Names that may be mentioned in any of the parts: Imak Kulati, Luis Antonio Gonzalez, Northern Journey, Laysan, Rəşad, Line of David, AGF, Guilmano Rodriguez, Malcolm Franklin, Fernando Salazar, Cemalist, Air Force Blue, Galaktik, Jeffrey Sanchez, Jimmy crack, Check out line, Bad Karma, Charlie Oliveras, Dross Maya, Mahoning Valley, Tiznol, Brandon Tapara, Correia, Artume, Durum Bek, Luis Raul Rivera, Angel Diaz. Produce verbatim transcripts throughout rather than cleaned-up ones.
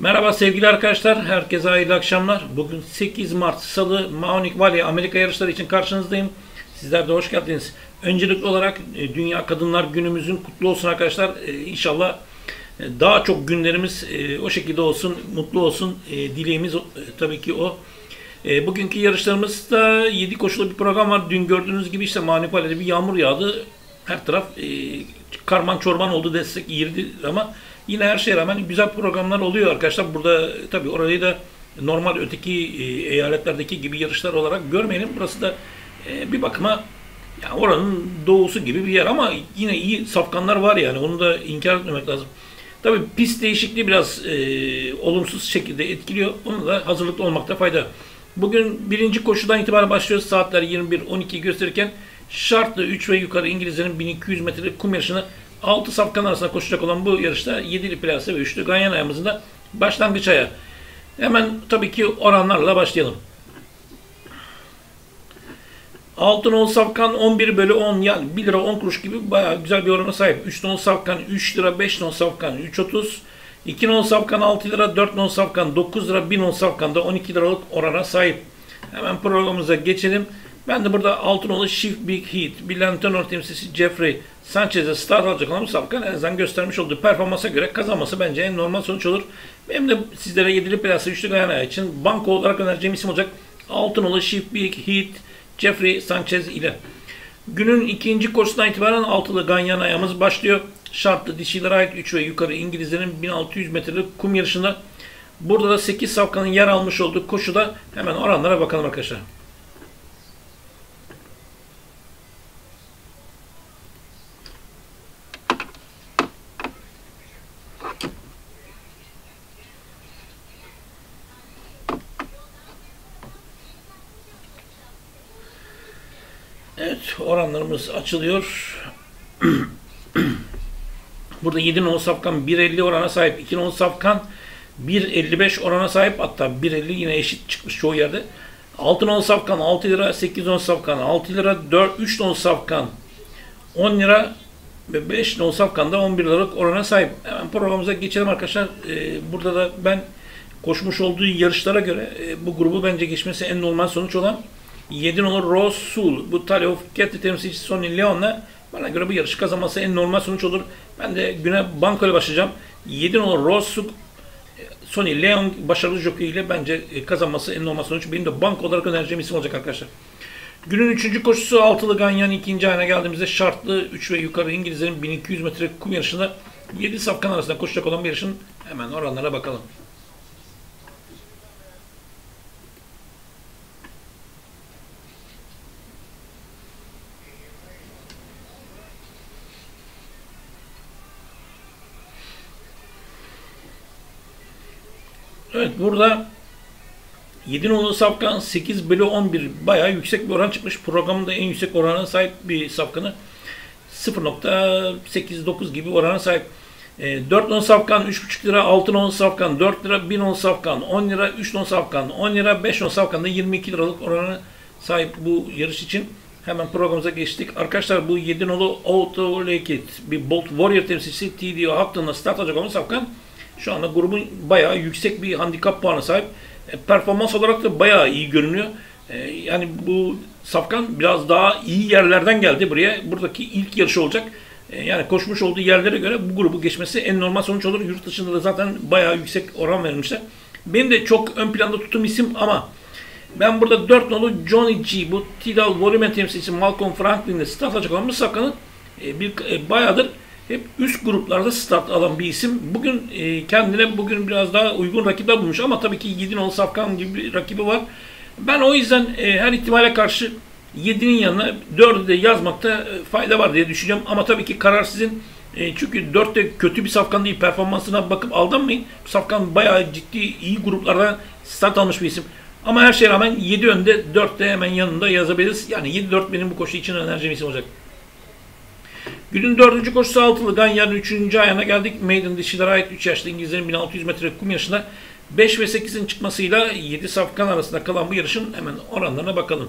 Merhaba sevgili arkadaşlar, herkese hayırlı akşamlar. Bugün sekiz Mart Salı, Mahoning Valley Amerika yarışları için karşınızdayım. Sizler de hoş geldiniz. Öncelikli olarak Dünya Kadınlar Günümüzün kutlu olsun arkadaşlar. İnşallah daha çok günlerimiz o şekilde olsun, mutlu olsun. Dileğimiz tabii ki o. Bugünkü yarışlarımızda yedi koşulu bir program var. Dün gördüğünüz gibi işte Mahoning Valley'de bir yağmur yağdı. Her taraf karman çorman oldu destek girdi ama yine her şeye rağmen güzel programlar oluyor arkadaşlar. Burada tabii orayı da normal öteki eyaletlerdeki gibi yarışlar olarak görmeyelim. Burası da bir bakıma yani oranın doğusu gibi bir yer ama yine iyi safkanlar var yani. Onu da inkar etmemek lazım. Tabii pist değişikliği biraz e, olumsuz şekilde etkiliyor. Onu da hazırlıklı olmakta fayda. Bugün birinci koşudan itibaren başlıyoruz. Saatler yirmi bir on iki gösterirken şartlı üç ve yukarı İngilizlerin bin iki yüz metrelik kum yarışını altı safkan arasında koşacak olan bu yarışta yedili plase ve üçlü ganyan ayağımızda başlangıç ayağı. Hemen tabii ki oranlarla başlayalım. altı nolu safkan on bir bölü on yani bir lira on kuruş gibi bayağı güzel bir orana sahip. üç nolu safkan üç lira, beş nolu safkan üç otuz, iki nolu safkan altı lira, dört nolu safkan dokuz lira, bir nolu safkan da on iki liralık orana sahip. Hemen programımıza geçelim. Ben de burada altı nolu Shift Big Heat, Bilen Tenor temsilcisi Jeffrey Sanchez'e start alacak olan bu safkan en azından göstermiş olduğu performansa göre kazanması bence en normal sonuç olur. Benim de sizlere yedili plase üçlü ganyan için banko olarak önereceğim isim olacak altı nolu Shift Big Heat Jeffrey Sanchez ile. Günün ikinci koşusundan itibaren altılı ganyan ayağımız başlıyor. Şartlı dişilere ait üç ve yukarı İngilizlerin bin altı yüz metrelik kum yarışında. Burada da sekiz safkanın yer almış olduğu koşuda hemen oranlara bakalım arkadaşlar. Oranlarımız açılıyor. Burada yedi nolu safkan bir elli orana sahip. iki nolu safkan bir elli beş orana sahip. Hatta bir elli yine eşit çıkmış çoğu yerde. altı nolu safkan altı lira. sekiz nolu safkan altı lira. üç nolu safkan on lira. Ve beş nolu safkan da on bir liralık orana sahip. Hemen programımıza geçelim arkadaşlar. Ee, burada da ben koşmuş olduğu yarışlara göre e, bu grubu bence geçmesi en normal sonuç olan yedi nolu Rose Soul, bu Tidal Volumen temsilcisi Sony Leon'la bana göre bu yarışı kazanması en normal sonuç olur. Ben de güne banko ile başlayacağım. yedi nolu Rose Soul, Sony Leon başarılı jockey ile bence kazanması en normal sonuç. Benim de banko olarak önereceğim isim olacak arkadaşlar. Günün üçüncü koşusu altılı ganyan ikinci ayına geldiğimizde şartlı üç ve yukarı İngilizlerin bin iki yüz metre kum yarışında yedi safkan arasında koşacak olan bir yarışın hemen oranlara bakalım. Evet, burada yedi nolu safkan sekiz bölü on bir bayağı yüksek bir oran çıkmış. Programında en yüksek orana sahip bir safkanı sıfır nokta seksen dokuz gibi orana sahip. dört nolu safkan üç buçuk lira, altı nolu safkan dört lira, bir nolu safkan on lira, üç nolu safkan on lira, beş nolu safkan da yirmi iki liralık orana sahip bu yarış için. Hemen programımıza geçtik. Arkadaşlar bu yedi nolu Auto Like It, bir Bolt Warrior temsilcisi T D O Hakkı'nda start alacak olan safkan şu anda grubun bayağı yüksek bir handikap puanı sahip. E, performans olarak da bayağı iyi görünüyor. E, yani bu safkan biraz daha iyi yerlerden geldi buraya. Buradaki ilk yarışı olacak. E, yani koşmuş olduğu yerlere göre bu grubu geçmesi en normal sonuç olur. Yurt dışında da zaten bayağı yüksek oran vermişler. Benim de çok ön planda tuttuğum isim ama ben burada dört nolu Johnny G, bu Tidal volumen temsilcisi Malcolm Franklin'de start alacak olan bu safkanın e, bir e, bayağıdır hep üst gruplarda start alan bir isim. Bugün e, kendine bugün biraz daha uygun rakipler bulmuş ama tabii ki yedi nolu safkan gibi bir rakibi var. Ben o yüzden e, her ihtimale karşı yedinin yanına dördü de yazmakta e, fayda var diye düşünüyorum. Ama tabii ki karar sizin. E, çünkü dört de kötü bir safkan değil. Performansına bakıp aldanmayın. Bu safkan bayağı ciddi iyi gruplardan start almış bir isim. Ama her şeye rağmen yedi önde, dört de hemen yanında yazabiliriz. Yani yedi dört benim bu koşu için önereceğim isim olacak. Günün dördüncü koşusu altılı ganyanın üçüncü ayağına geldik. Maiden dişilere ait üç yaşlı İngilizlerin bin altı yüz metre kum yarışına beş ve sekizin çıkmasıyla yedi safkan arasında kalan bu yarışın hemen oranlarına bakalım.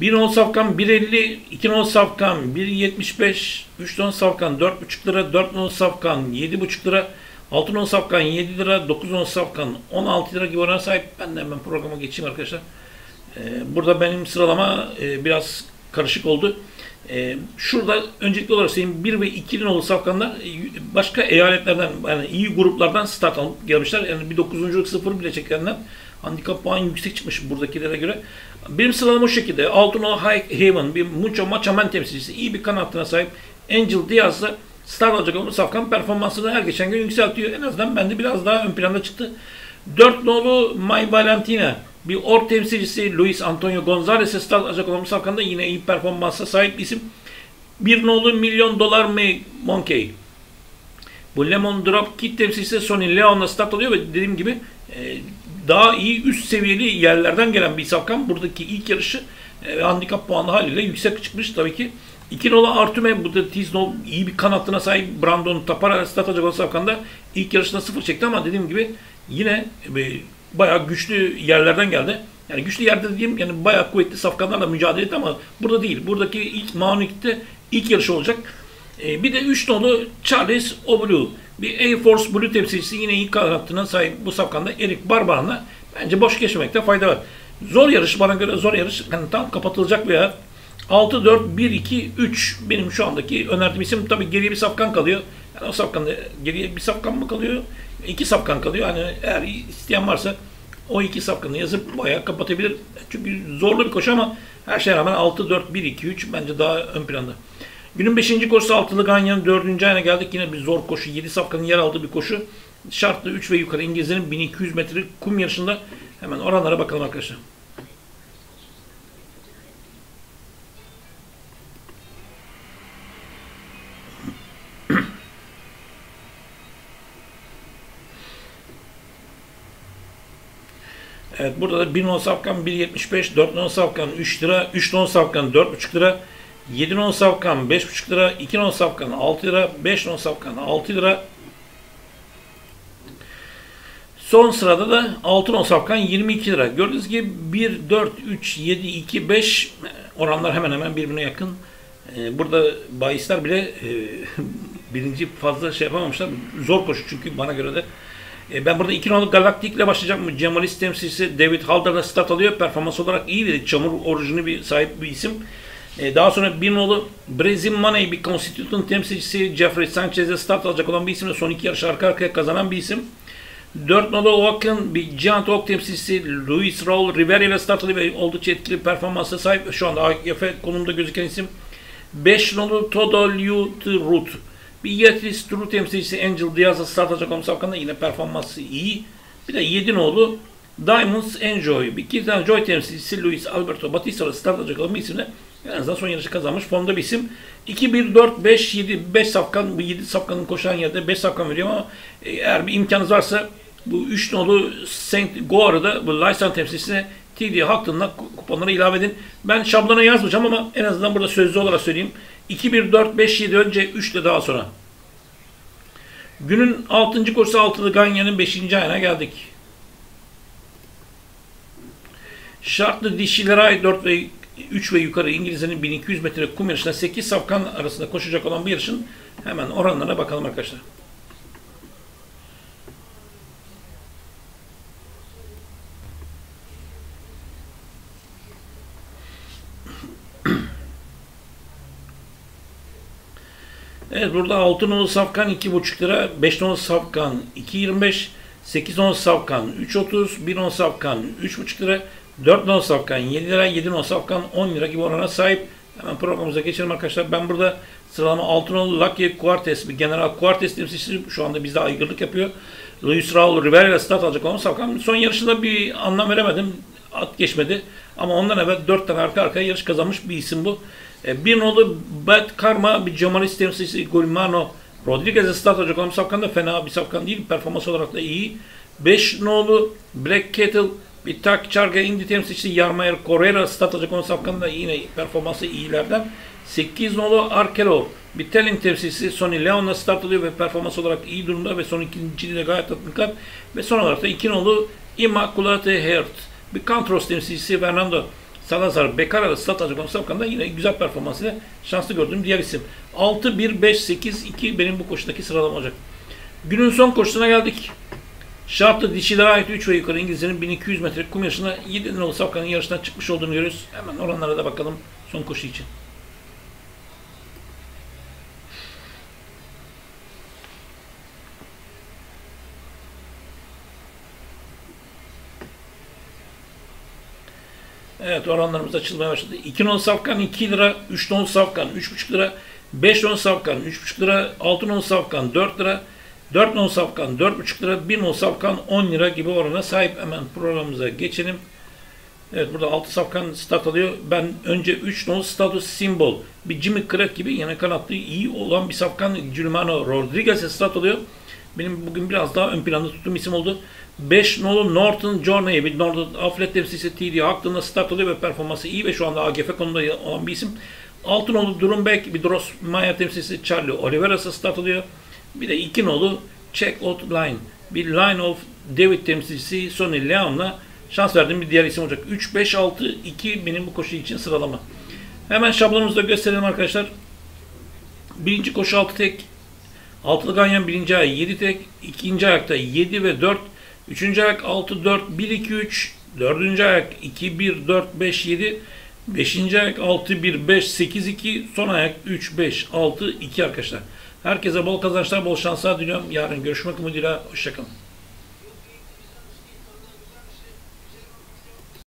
bir on safkan bir elli, iki on safkan bir yetmiş beş, üç on safkan dört buçuk lira, dört on safkan yedi buçuk lira, altı on safkan yedi lira, dokuz on safkan on altı lira gibi orana sahip. Ben de hemen programa geçeyim arkadaşlar. Ee, burada benim sıralama e, biraz karışık oldu. Ee, şurada öncelikli olarak senin bir ve iki nolu safkanlar başka eyaletlerden, yani iyi gruplardan start alıp gelmişler. Yani bir dokuzunculuk sıfır bile çekenler handikap puan yüksek çıkmış buradakilere göre. Benim sıralamam o şekilde. Altınol High Haven, bir Mucho Machaman temsilcisi, iyi bir kanatına sahip. Angel Diaz'la start alacak olan safkan performansını her geçen gün yükseltiyor. En azından bende biraz daha ön planda çıktı. dört nolu My Valentina, bir or temsilcisi Luis Antonio Gonzalez'e start alacak olan safkanda yine iyi performansa sahip isim. bir nolu Milyon Dolar Monkey, bu Lemon Drop Kid temsilcisi Sony Leon'la start alıyor ve dediğim gibi e, daha iyi üst seviyeli yerlerden gelen bir safkan. Buradaki ilk yarışı e, handikap puanı haliyle yüksek çıkmış tabii ki. iki nolu Artume, bu da Tiznol, iyi bir kanatına sahip. Brandon Tapara start alacak olan safkanda ilk yarışında sıfır çekti ama dediğim gibi yine e, bayağı güçlü yerlerden geldi. Yani güçlü yerde dediğim, yani bayağı kuvvetli safkanlarla mücadele etti ama burada değil. Buradaki ilk Mahoning'de ilk yarış olacak. Ee, bir de üç nolu Charles Obru, bir Air Force Blue temsilcisi, yine iyi kanatına sahip bu safkanda Erik Barbağna. Bence boş geçmemekte fayda var. Zor yarış, bana göre zor yarış. Yani tam kapatılacak bir yer. altı dört bir iki üç benim şu andaki önerdiğim isim. Tabii geriye bir safkan kalıyor. Yani o safkanda geriye bir safkan mı kalıyor? İki safkan kalıyor. Hani eğer isteyen varsa o iki safkanı yazıp bayağı kapatabilir. Çünkü zorlu bir koşu ama her şeye rağmen altı dört bir iki üç bence daha ön planda. Günün beşinci koşusu altılı Ganyan'ın dördüncü ayına geldik. Yine bir zor koşu. yedi safkanın yer aldığı bir koşu. Şartlı üç ve yukarı İngilizlerin bin iki yüz metrelik kum yarışında. Hemen oranlara bakalım arkadaşlar. Evet, burada da bir on safkan bir yetmiş beş, dört on safkan üç lira, üç on safkan dört buçuk lira, yedi on safkan beş buçuk lira, iki on safkan altı lira, beş on safkan altı lira. Son sırada da altı on safkan yirmi iki lira. Gördüğünüz gibi bir, dört, üç, yedi, iki, beş oranlar hemen hemen birbirine yakın. Burada bahisler bile birinci fazla şey yapamamışlar. Zor koşu çünkü bana göre de. Ben burada iki nolu Galaktik ile başlayacak mı? Cemalist temsilcisi David Halder'la start alıyor. Performans olarak iyi bir çamur orijini bir sahip bir isim. Daha sonra bir nolu Brezin Money, bir Constitution temsilcisi Jeffrey Sanchez'e start alacak olan bir isim. Son iki yarış arka arkaya kazanan bir isim. dört nolu Oakland, bir Giant Oak temsilcisi Luis Raul Rivera ile start alıyor ve oldukça etkili performansa sahip. Şu anda A G F konumda gözüken isim. beş nolu Todo Liut Root, bir Yetris Turu temsilcisi Angel Diaz'a start alacak olan safkanda yine performansı iyi. Bir de yedi nolu Diamonds Enjoy, bir Kirtan Joy temsilcisi Luis Alberto Batista start alacak olan bir isimle en azından son yarışı kazanmış formda bir isim. iki, bir, dört, beş, yedi, beş safkan, bu yedi safkanın koşan yerde beş safkan veriyor ama eğer bir imkanınız varsa bu üç nolu Saint Goar'da bu Laysan temsilcisine T D Hakkı'nda kuponları ilave edin. Ben şablona yazmayacağım ama en azından burada sözlü olarak söyleyeyim. iki, bir, dört, beş, yedi önce, üç ile daha sonra. Günün altıncı koşusu altılı Ganyan'ın beşinci ayına geldik. Şartlı dişilere ait dört ve üç ve yukarı İngilizlerin bin iki yüz metre kum yarışına sekiz safkan arasında koşacak olan bu yarışın hemen oranlarına bakalım arkadaşlar. Evet, burada altı nolu safkan iki buçuk lira, beş nolu safkan iki yirmi beş, sekiz nolu safkan üç otuz, bir nolu safkan üç buçuk lira, dört nolu safkan yedi lira, yedi nolu safkan on lira gibi orana sahip. Hemen programımıza geçelim arkadaşlar. Ben burada sıralama altı nolu Lucky Quartes, bir General Quartes temsilcisi, şu anda bizde aygırlık yapıyor. Luis Raul Rivera ile start alacak olan safkan. Son yarışında bir anlam veremedim. At geçmedi. Ama ondan evvel dört tane arka arkaya yarış kazanmış bir isim bu. Bir nolu Bad Karma, bir Cemalist temsilcisi Guilmano Rodriguez'e start alacak olan safkan da fena bir safkan değil. Performans olarak da iyi. beş nolu Black Kettle, bir Tak Çarga Indi temsilcisi Yarmayer Correia start alacak olan safkan da yine performansı iyilerden. sekiz nolu Arkelov, bir Telin temsilcisi Sony Leon'la start alıyor ve performans olarak iyi durumda ve son ikinciliği de gayet tatminkar. Ve son olarak da iki nolu Imak Kulati Hert, bir Kantros temsilcisi Fernando Salazar, Bekara'da stat açıklaması hakkında yine güzel performansıyla şanslı gördüğüm diğer isim. altı bir beş sekiz iki benim bu koşudaki sıralama olacak. Günün son koşusuna geldik. Şartlı dişilere ait üç ve yukarı İngilizlerin bin iki yüz metrelik kum yarışına yedi nolu Safkan'ın yarıştan çıkmış olduğunu görüyoruz. Hemen oranlara da bakalım son koşu için. Evet, oranlarımız açılmaya başladı. iki nolu Safkan iki lira, üç nolu Safkan üç buçuk lira, beş nolu Safkan üç buçuk lira, altı nolu Safkan dört lira, dört nolu Safkan dört buçuk lira, bir nolu Safkan on lira gibi orana sahip. Hemen programımıza geçelim. Evet, burada altı Safkan start alıyor. Ben önce üç nolu Status Symbol, bir Jimmy crack gibi yana kanatlı iyi olan bir Safkan Guilmano Rodriguez start alıyor. Benim bugün biraz daha ön planda tuttuğum isim oldu. beş nolu Northern Journey, bir North aflet temsilcisi T D hakkında start alıyor ve performansı iyi ve şu anda A G F konumda olan bir isim. altı nolu Durum Bek, bir Dross Maya temsilcisi Charlie Oliveras start alıyor. Bir de iki nolu Check out line, bir Line of David temsilcisi Sony Leon'la şans verdiğim bir diğer isim olacak. üç beş altı iki benim bu koşu için sıralama. Hemen şablonumuzu da gösterelim arkadaşlar. Birinci koşu altı tek. altılı ganyan birinci ay yedi tek. ikinci ayakta yedi ve dört. üçüncü ayak altı dört bir iki üç, dördüncü ayak iki bir dört beş yedi, beşinci ayak altı bir beş sekiz iki, son ayak üç beş altı iki arkadaşlar. Herkese bol kazançlar, bol şanslar diliyorum. Yarın görüşmek umuduyla. Hoşçakalın.